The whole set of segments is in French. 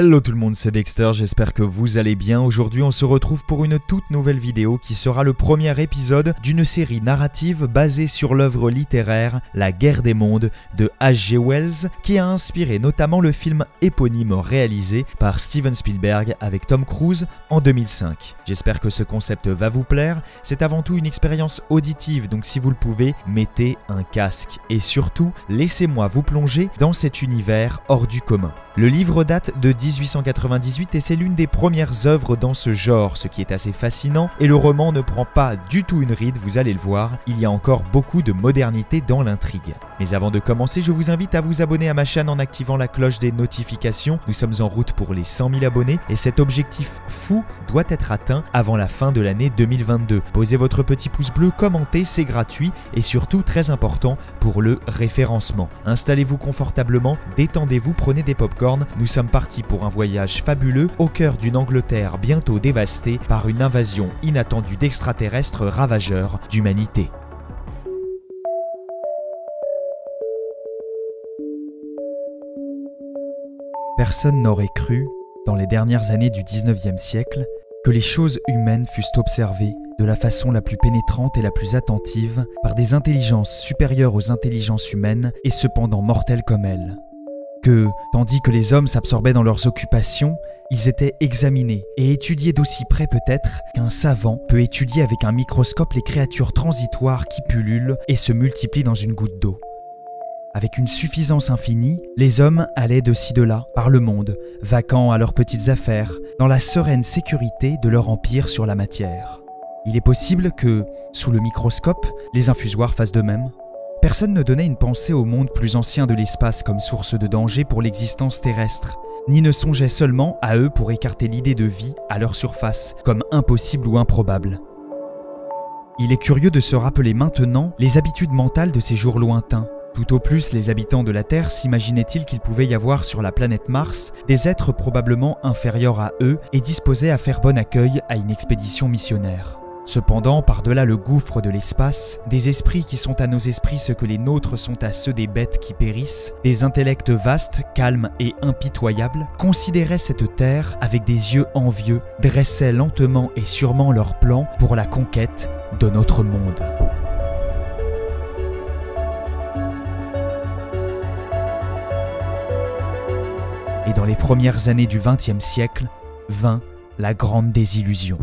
Hello tout le monde, c'est Dexter, j'espère que vous allez bien. Aujourd'hui on se retrouve pour une toute nouvelle vidéo qui sera le premier épisode d'une série narrative basée sur l'œuvre littéraire La Guerre des Mondes de H.G. Wells, qui a inspiré notamment le film éponyme réalisé par Steven Spielberg avec Tom Cruise en 2005. J'espère que ce concept va vous plaire, c'est avant tout une expérience auditive, donc si vous le pouvez, mettez un casque et surtout laissez-moi vous plonger dans cet univers hors du commun. Le livre date de 1898 et c'est l'une des premières œuvres dans ce genre, ce qui est assez fascinant, et le roman ne prend pas du tout une ride, vous allez le voir, il y a encore beaucoup de modernité dans l'intrigue. Mais avant de commencer, je vous invite à vous abonner à ma chaîne en activant la cloche des notifications, nous sommes en route pour les 100 000 abonnés et cet objectif fou doit être atteint avant la fin de l'année 2022. Posez votre petit pouce bleu, commentez, c'est gratuit et surtout très important pour le référencement. Installez-vous confortablement, détendez-vous, prenez des pop-corns, nous sommes partis pour un voyage fabuleux au cœur d'une Angleterre bientôt dévastée par une invasion inattendue d'extraterrestres ravageurs d'humanité. Personne n'aurait cru, dans les dernières années du 19e siècle, que les choses humaines fussent observées de la façon la plus pénétrante et la plus attentive par des intelligences supérieures aux intelligences humaines et cependant mortelles comme elles. Que, tandis que les hommes s'absorbaient dans leurs occupations, ils étaient examinés et étudiés d'aussi près peut-être qu'un savant peut étudier avec un microscope les créatures transitoires qui pullulent et se multiplient dans une goutte d'eau. Avec une suffisance infinie, les hommes allaient de ci de là, par le monde, vacants à leurs petites affaires, dans la sereine sécurité de leur empire sur la matière. Il est possible que, sous le microscope, les infusoires fassent de même. Personne ne donnait une pensée au monde plus ancien de l'espace comme source de danger pour l'existence terrestre, ni ne songeait seulement à eux pour écarter l'idée de vie à leur surface, comme impossible ou improbable. Il est curieux de se rappeler maintenant les habitudes mentales de ces jours lointains. Tout au plus, les habitants de la Terre s'imaginaient-ils qu'il pouvait y avoir sur la planète Mars des êtres probablement inférieurs à eux et disposés à faire bon accueil à une expédition missionnaire. Cependant, par-delà le gouffre de l'espace, des esprits qui sont à nos esprits ce que les nôtres sont à ceux des bêtes qui périssent, des intellects vastes, calmes et impitoyables, considéraient cette terre avec des yeux envieux, dressaient lentement et sûrement leur plan pour la conquête de notre monde. Et dans les premières années du XXe siècle, vint la grande désillusion.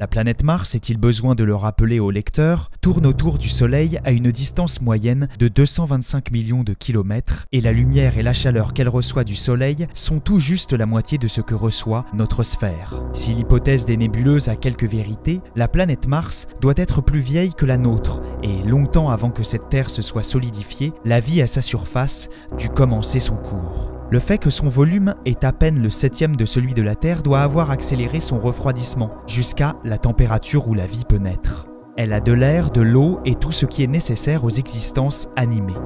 La planète Mars, est-il besoin de le rappeler au lecteur, tourne autour du Soleil à une distance moyenne de 225 millions de kilomètres et la lumière et la chaleur qu'elle reçoit du Soleil sont tout juste la moitié de ce que reçoit notre sphère. Si l'hypothèse des nébuleuses a quelque vérité, la planète Mars doit être plus vieille que la nôtre et longtemps avant que cette Terre se soit solidifiée, la vie à sa surface dut commencer son cours. Le fait que son volume est à peine le 7e de celui de la Terre doit avoir accéléré son refroidissement, jusqu'à la température où la vie peut naître. Elle a de l'air, de l'eau et tout ce qui est nécessaire aux existences animées.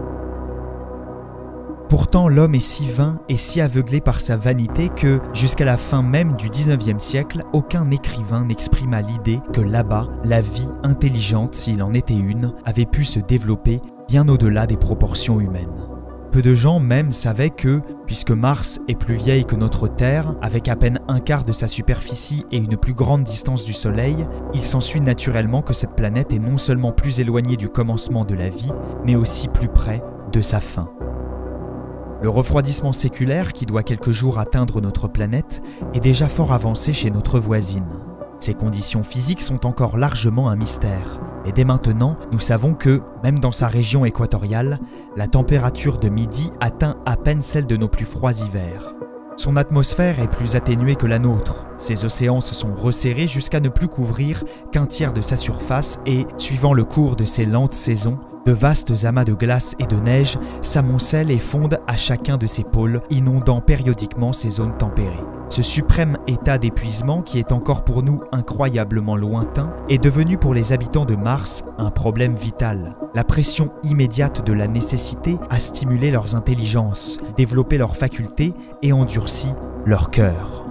Pourtant, l'homme est si vain et si aveuglé par sa vanité que, jusqu'à la fin même du 19e siècle, aucun écrivain n'exprima l'idée que là-bas, la vie intelligente, s'il en était une, avait pu se développer bien au-delà des proportions humaines. Peu de gens même savaient que, puisque Mars est plus vieille que notre Terre, avec à peine un quart de sa superficie et une plus grande distance du Soleil, il s'ensuit naturellement que cette planète est non seulement plus éloignée du commencement de la vie, mais aussi plus près de sa fin. Le refroidissement séculaire, qui doit quelques jours atteindre notre planète, est déjà fort avancé chez notre voisine. Ces conditions physiques sont encore largement un mystère. Et dès maintenant, nous savons que, même dans sa région équatoriale, la température de midi atteint à peine celle de nos plus froids hivers. Son atmosphère est plus atténuée que la nôtre. Ses océans se sont resserrés jusqu'à ne plus couvrir qu'un tiers de sa surface et, suivant le cours de ces lentes saisons, de vastes amas de glace et de neige s'amoncellent et fondent à chacun de ses pôles, inondant périodiquement ces zones tempérées. Ce suprême état d'épuisement, qui est encore pour nous incroyablement lointain, est devenu pour les habitants de Mars un problème vital. La pression immédiate de la nécessité a stimulé leurs intelligences, développé leurs facultés et endurci leur cœur.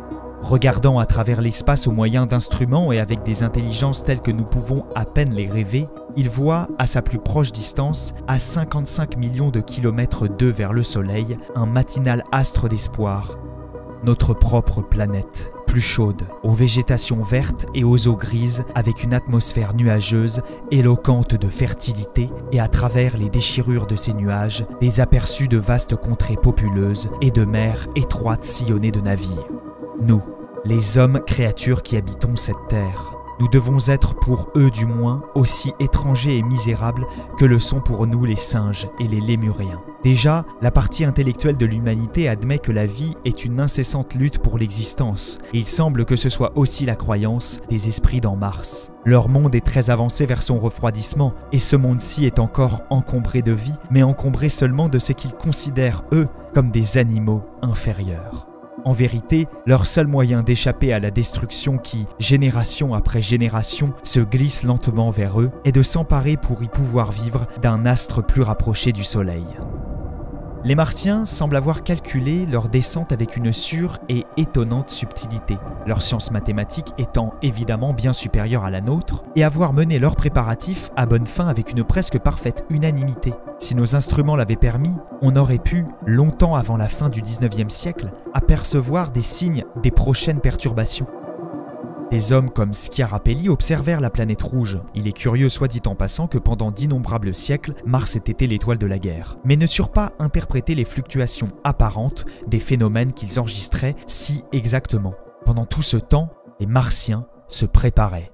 Regardant à travers l'espace au moyen d'instruments et avec des intelligences telles que nous pouvons à peine les rêver, il voit, à sa plus proche distance, à 55 millions de kilomètres d'eux vers le Soleil, un matinal astre d'espoir, notre propre planète, plus chaude, aux végétations vertes et aux eaux grises, avec une atmosphère nuageuse, éloquente de fertilité, et à travers les déchirures de ces nuages, des aperçus de vastes contrées populeuses et de mers étroites sillonnées de navires. Nous, les hommes créatures qui habitons cette terre, nous devons être pour eux du moins aussi étrangers et misérables que le sont pour nous les singes et les lémuriens. Déjà, la partie intellectuelle de l'humanité admet que la vie est une incessante lutte pour l'existence. Il semble que ce soit aussi la croyance des esprits dans Mars. Leur monde est très avancé vers son refroidissement, et ce monde-ci est encore encombré de vie, mais encombré seulement de ce qu'ils considèrent, eux, comme des animaux inférieurs. En vérité, leur seul moyen d'échapper à la destruction qui, génération après génération, se glisse lentement vers eux est de s'emparer pour y pouvoir vivre d'un astre plus rapproché du Soleil. Les Martiens semblent avoir calculé leur descente avec une sûre et étonnante subtilité, leur science mathématique étant évidemment bien supérieure à la nôtre, et avoir mené leurs préparatifs à bonne fin avec une presque parfaite unanimité. Si nos instruments l'avaient permis, on aurait pu, longtemps avant la fin du 19e siècle, apercevoir des signes des prochaines perturbations. Des hommes comme Schiaparelli observèrent la planète rouge. Il est curieux, soit dit en passant, que pendant d'innombrables siècles, Mars ait été l'étoile de la guerre, mais ne surent pas interpréter les fluctuations apparentes des phénomènes qu'ils enregistraient si exactement. Pendant tout ce temps, les Martiens se préparaient.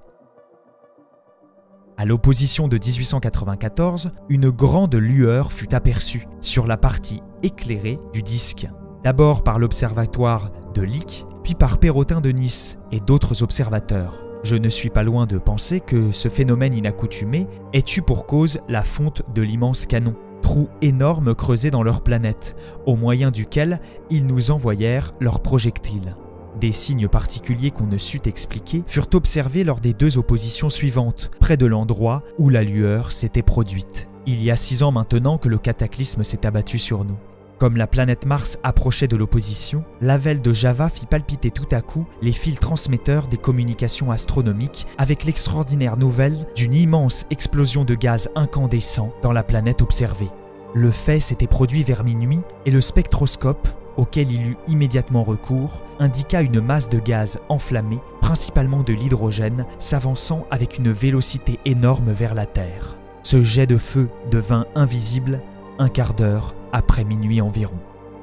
À l'opposition de 1894, une grande lueur fut aperçue sur la partie éclairée du disque, d'abord par l'observatoire de Lick, puis par Perrotin de Nice et d'autres observateurs. Je ne suis pas loin de penser que ce phénomène inaccoutumé ait eu pour cause la fonte de l'immense canon, trou énorme creusé dans leur planète, au moyen duquel ils nous envoyèrent leurs projectiles. Des signes particuliers qu'on ne sut expliquer furent observés lors des deux oppositions suivantes, près de l'endroit où la lueur s'était produite. Il y a 6 ans maintenant que le cataclysme s'est abattu sur nous. Comme la planète Mars approchait de l'opposition, Lavelle de Java fit palpiter tout à coup les fils transmetteurs des communications astronomiques avec l'extraordinaire nouvelle d'une immense explosion de gaz incandescent dans la planète observée. Le fait s'était produit vers minuit et le spectroscope, auquel il eut immédiatement recours, indiqua une masse de gaz enflammé, principalement de l'hydrogène, s'avançant avec une vélocité énorme vers la Terre. Ce jet de feu devint invisible un quart d'heure après minuit environ.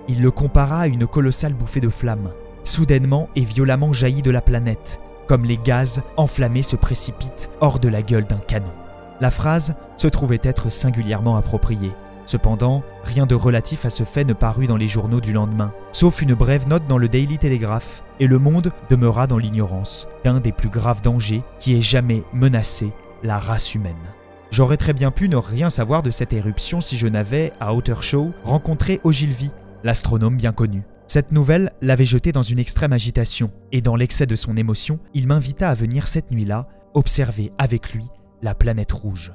Il le compara à une colossale bouffée de flammes, soudainement et violemment jaillie de la planète, comme les gaz enflammés se précipitent hors de la gueule d'un canon. La phrase se trouvait être singulièrement appropriée. Cependant, rien de relatif à ce fait ne parut dans les journaux du lendemain, sauf une brève note dans le Daily Telegraph, et le monde demeura dans l'ignorance d'un des plus graves dangers qui ait jamais menacé la race humaine. J'aurais très bien pu ne rien savoir de cette éruption si je n'avais, à Ottershaw, rencontré Ogilvie, l'astronome bien connu. Cette nouvelle l'avait jeté dans une extrême agitation, et dans l'excès de son émotion, il m'invita à venir cette nuit-là observer avec lui la planète rouge.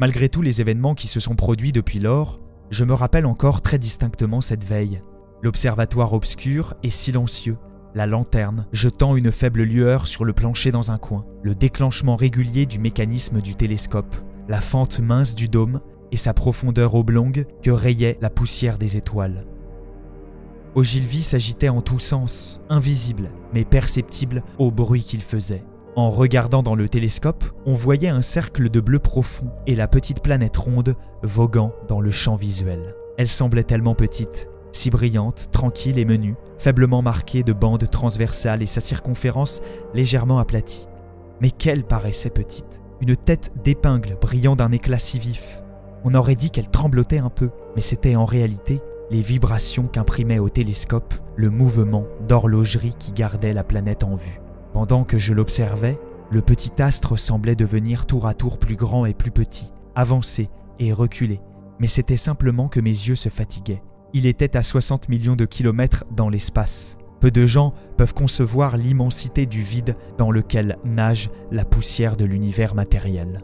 Malgré tous les événements qui se sont produits depuis lors, je me rappelle encore très distinctement cette veille. L'observatoire obscur et silencieux, la lanterne jetant une faible lueur sur le plancher dans un coin, le déclenchement régulier du mécanisme du télescope, la fente mince du dôme et sa profondeur oblongue que rayait la poussière des étoiles. Ogilvie s'agitait en tous sens, invisible mais perceptible au bruit qu'il faisait. En regardant dans le télescope, on voyait un cercle de bleu profond et la petite planète ronde voguant dans le champ visuel. Elle semblait tellement petite, si brillante, tranquille et menue, faiblement marquée de bandes transversales et sa circonférence légèrement aplatie. Mais qu'elle paraissait petite, une tête d'épingle brillant d'un éclat si vif. On aurait dit qu'elle tremblotait un peu, mais c'était en réalité les vibrations qu'imprimait au télescope le mouvement d'horlogerie qui gardait la planète en vue. Pendant que je l'observais, le petit astre semblait devenir tour à tour plus grand et plus petit, avancer et reculer, mais c'était simplement que mes yeux se fatiguaient. Il était à 60 millions de kilomètres dans l'espace. Peu de gens peuvent concevoir l'immensité du vide dans lequel nage la poussière de l'univers matériel.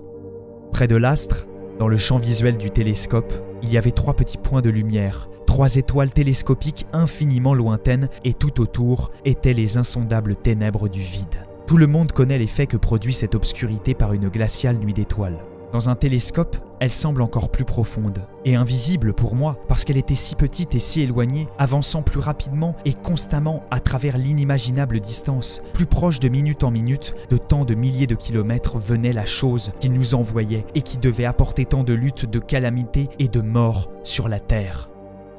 Près de l'astre, dans le champ visuel du télescope, il y avait 3 petits points de lumière, trois étoiles télescopiques infiniment lointaines, et tout autour étaient les insondables ténèbres du vide. Tout le monde connaît l'effet que produit cette obscurité par une glaciale nuit d'étoiles. Dans un télescope, elle semble encore plus profonde, et invisible pour moi, parce qu'elle était si petite et si éloignée, avançant plus rapidement et constamment à travers l'inimaginable distance. Plus proche de minute en minute, de tant de milliers de kilomètres venait la chose qui nous envoyait et qui devait apporter tant de luttes, de calamités et de morts sur la Terre.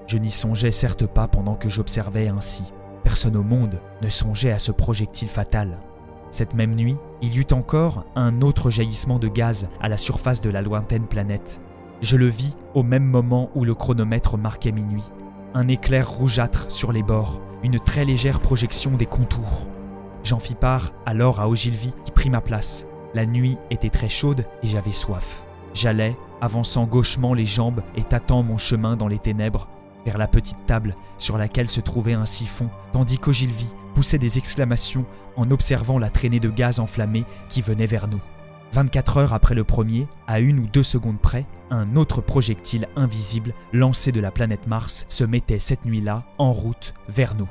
Je n'y songeais certes pas pendant que j'observais ainsi. Personne au monde ne songeait à ce projectile fatal. Cette même nuit, il y eut encore un autre jaillissement de gaz à la surface de la lointaine planète. Je le vis au même moment où le chronomètre marquait minuit. Un éclair rougeâtre sur les bords, une très légère projection des contours. J'en fis part alors à Ogilvie qui prit ma place. La nuit était très chaude et j'avais soif. J'allais, avançant gauchement les jambes et tâtant mon chemin dans les ténèbres, vers la petite table sur laquelle se trouvait un siphon, tandis qu'Ogilvie poussait des exclamations en observant la traînée de gaz enflammé qui venait vers nous. 24 heures après le premier, à 1 ou 2 secondes près, un autre projectile invisible lancé de la planète Mars se mettait cette nuit-là en route vers nous.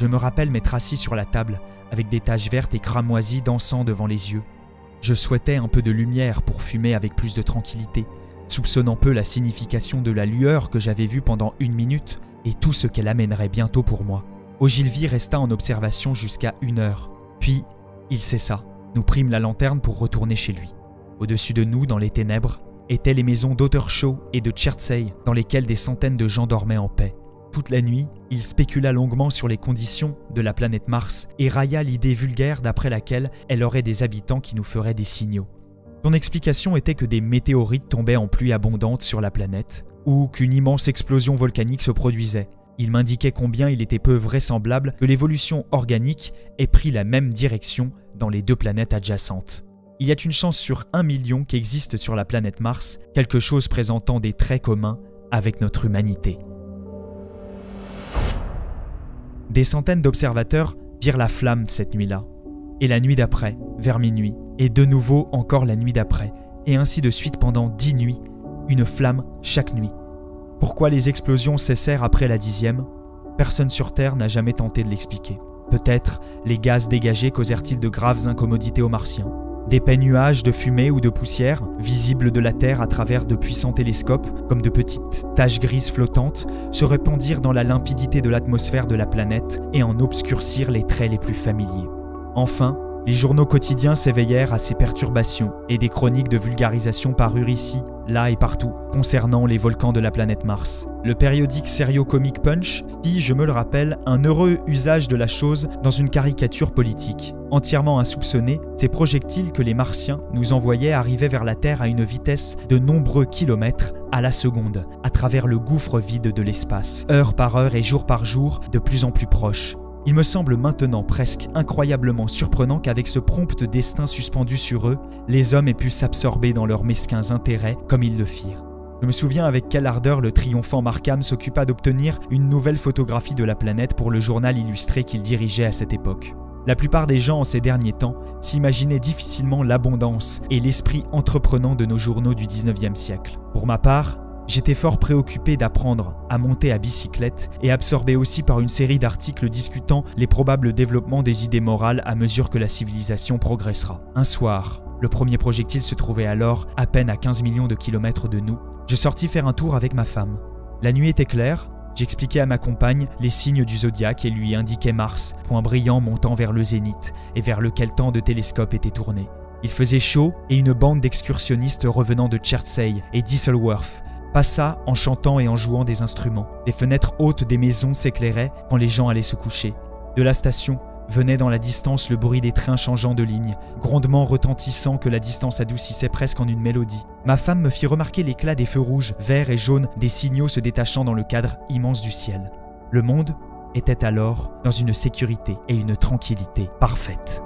Je me rappelle m'être assis sur la table, avec des taches vertes et cramoisies dansant devant les yeux. Je souhaitais un peu de lumière pour fumer avec plus de tranquillité, soupçonnant peu la signification de la lueur que j'avais vue pendant 1 minute et tout ce qu'elle amènerait bientôt pour moi. Ogilvie resta en observation jusqu'à 1 heure. Puis, il cessa. Nous prîmes la lanterne pour retourner chez lui. Au-dessus de nous, dans les ténèbres, étaient les maisons d'Ottershaw et de Chertsey, dans lesquelles des centaines de gens dormaient en paix. Toute la nuit, il spécula longuement sur les conditions de la planète Mars et railla l'idée vulgaire d'après laquelle elle aurait des habitants qui nous feraient des signaux. Son explication était que des météorites tombaient en pluie abondante sur la planète, ou qu'une immense explosion volcanique se produisait. Il m'indiquait combien il était peu vraisemblable que l'évolution organique ait pris la même direction dans les deux planètes adjacentes. Il y a une chance sur 1 million qu'existe sur la planète Mars quelque chose présentant des traits communs avec notre humanité. Des centaines d'observateurs virent la flamme cette nuit-là, et la nuit d'après, vers minuit, et de nouveau encore la nuit d'après, et ainsi de suite pendant 10 nuits, une flamme chaque nuit. Pourquoi les explosions cessèrent après la 10e? Personne sur Terre n'a jamais tenté de l'expliquer. Peut-être les gaz dégagés causèrent-ils de graves incommodités aux Martiens. D'épais nuages de fumée ou de poussière, visibles de la Terre à travers de puissants télescopes, comme de petites taches grises flottantes, se répandirent dans la limpidité de l'atmosphère de la planète et en obscurcirent les traits les plus familiers. Enfin, les journaux quotidiens s'éveillèrent à ces perturbations et des chroniques de vulgarisation parurent ici, là et partout, concernant les volcans de la planète Mars. Le périodique sérieux Comic Punch fit, je me le rappelle, un heureux usage de la chose dans une caricature politique. Entièrement insoupçonnés, ces projectiles que les Martiens nous envoyaient arrivaient vers la Terre à une vitesse de nombreux kilomètres à la seconde, à travers le gouffre vide de l'espace, heure par heure et jour par jour, de plus en plus proches. Il me semble maintenant presque incroyablement surprenant qu'avec ce prompt destin suspendu sur eux, les hommes aient pu s'absorber dans leurs mesquins intérêts comme ils le firent. Je me souviens avec quelle ardeur le triomphant Markham s'occupa d'obtenir une nouvelle photographie de la planète pour le journal illustré qu'il dirigeait à cette époque. La plupart des gens en ces derniers temps s'imaginaient difficilement l'abondance et l'esprit entreprenant de nos journaux du 19e siècle. Pour ma part, j'étais fort préoccupé d'apprendre à monter à bicyclette et absorbé aussi par une série d'articles discutant les probables développements des idées morales à mesure que la civilisation progressera. Un soir, le premier projectile se trouvait alors à peine à 15 millions de kilomètres de nous, je sortis faire un tour avec ma femme. La nuit était claire, j'expliquais à ma compagne les signes du zodiaque et lui indiquais Mars, point brillant montant vers le zénith et vers lequel tant de télescopes étaient tournés. Il faisait chaud et une bande d'excursionnistes revenant de Chertsey et Dixelworth passa en chantant et en jouant des instruments. Les fenêtres hautes des maisons s'éclairaient quand les gens allaient se coucher. De la station venait dans la distance le bruit des trains changeant de ligne, grondement retentissant que la distance adoucissait presque en une mélodie. Ma femme me fit remarquer l'éclat des feux rouges, verts et jaunes, des signaux se détachant dans le cadre immense du ciel. Le monde était alors dans une sécurité et une tranquillité parfaites.